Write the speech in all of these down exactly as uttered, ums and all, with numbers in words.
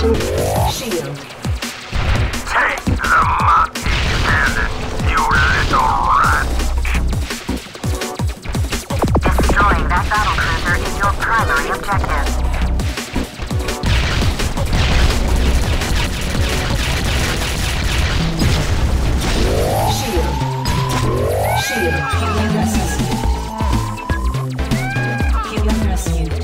Protection shield. Take the monkey, bandit, you little rat. Destroying that battlecruiser is your primary objective. Shield. Human rescued. Human rescued.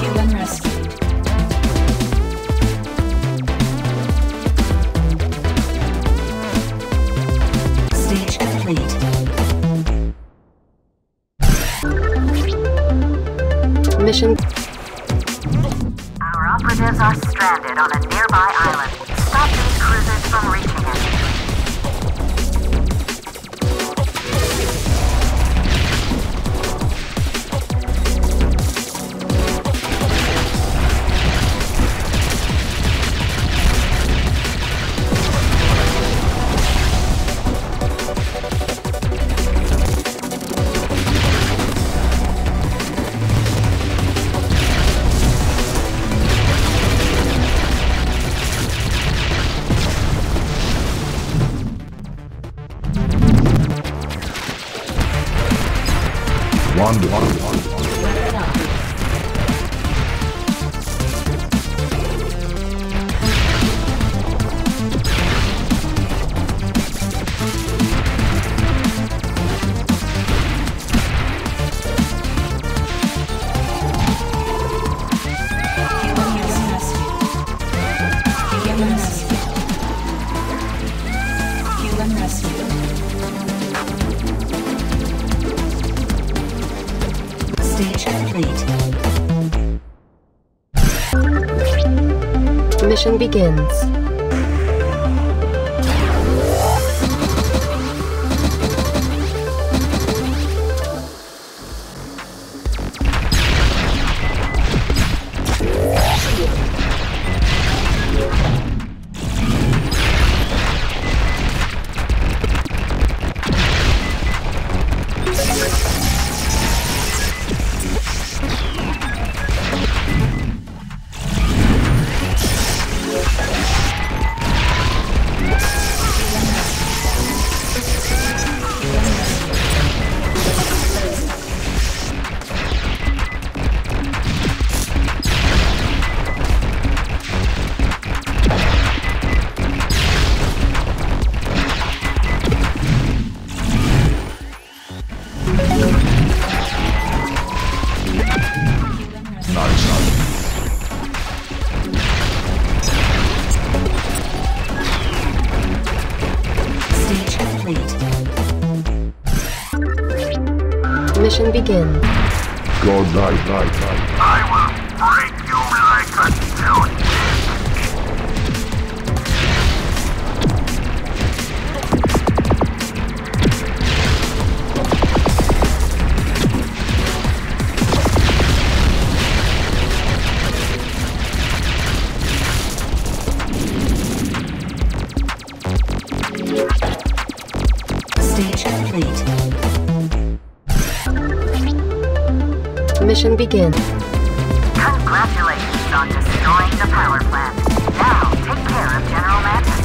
Human rescued. Stage complete. Mission. Our operatives are stranded on a nearby island. Stop these cruisers from reaching us. One, one, one, one. Human rescue. Human rescue. Human rescue. Stage complete. Mission begins. Mission begin. Go die, die, die. I will break you like a dude. Stage complete. Mission begin. Congratulations on destroying the power plant. Now take care of General Madness.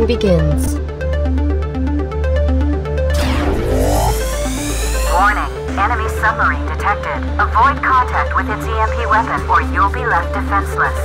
Mission begins. submarine detected. Avoid contact with its E M P weapon or you'll be left defenseless.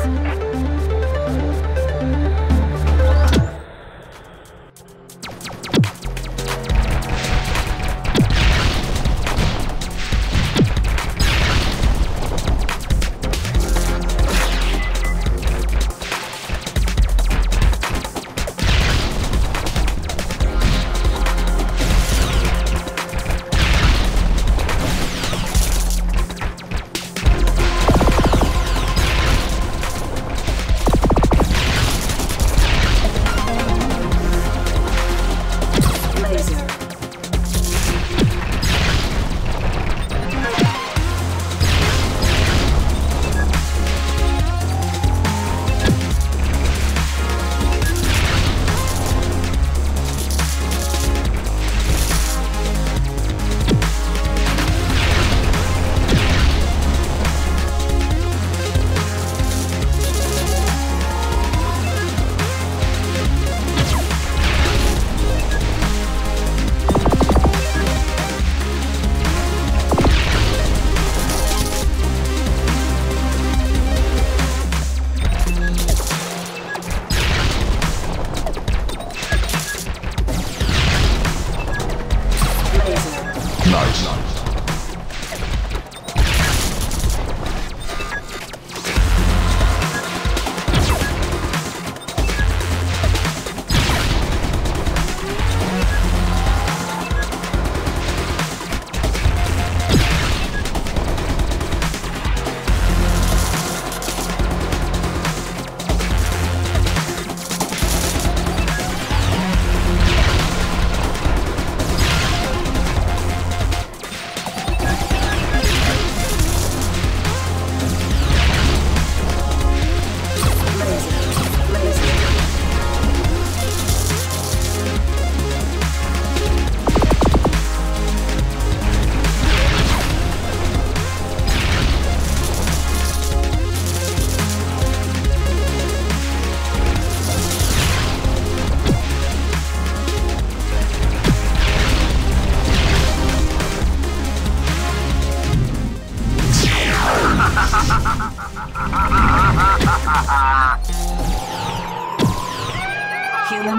Human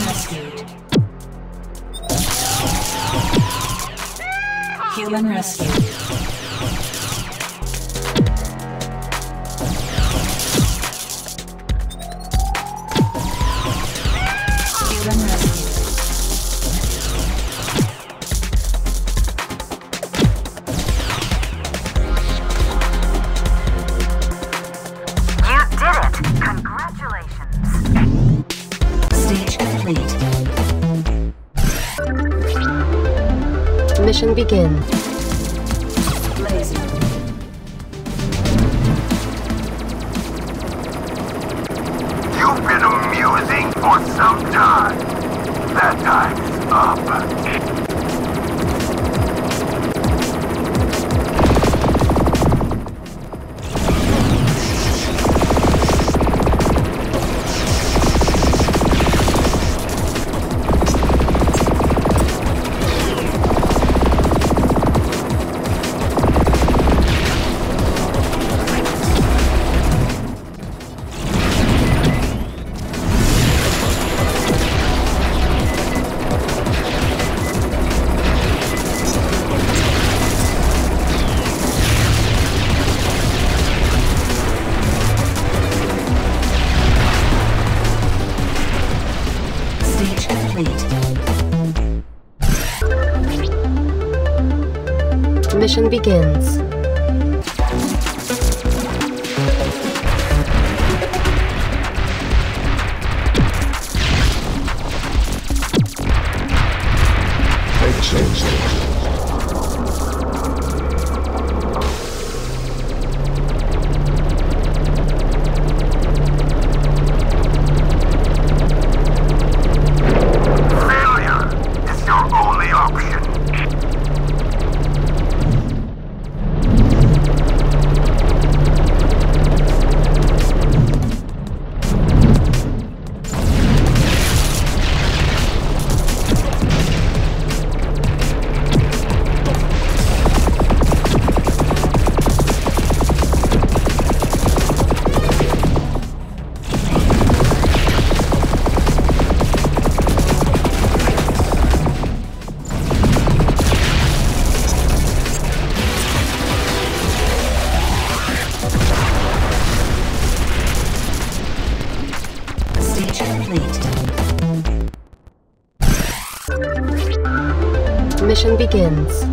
rescued. Human rescued. You did it! Congratulations! Stage complete. Mission begin. Mission begins. Construction begins.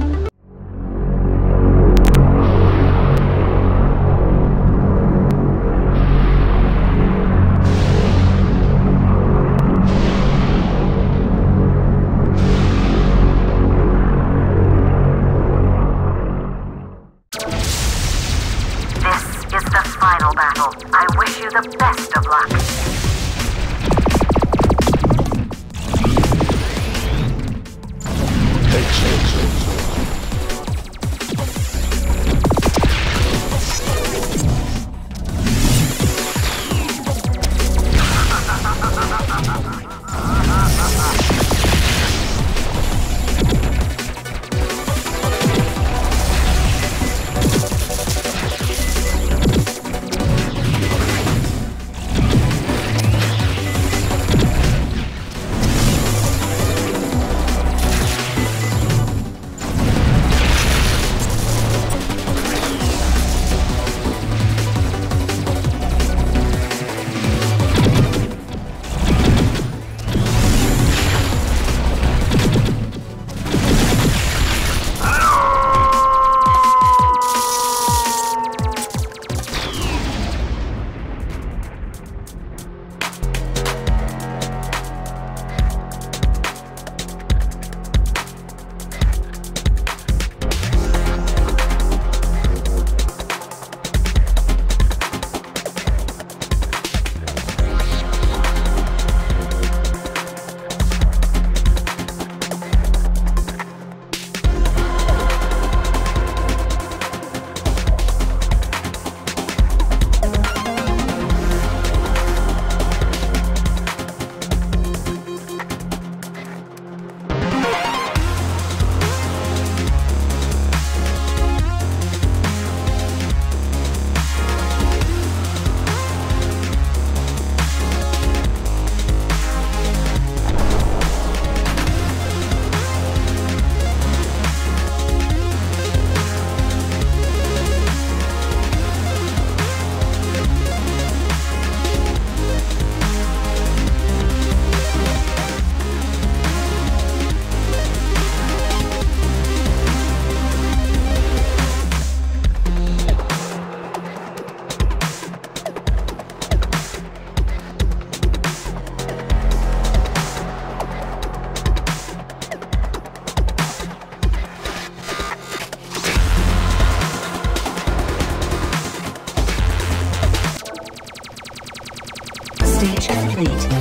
Stage complete.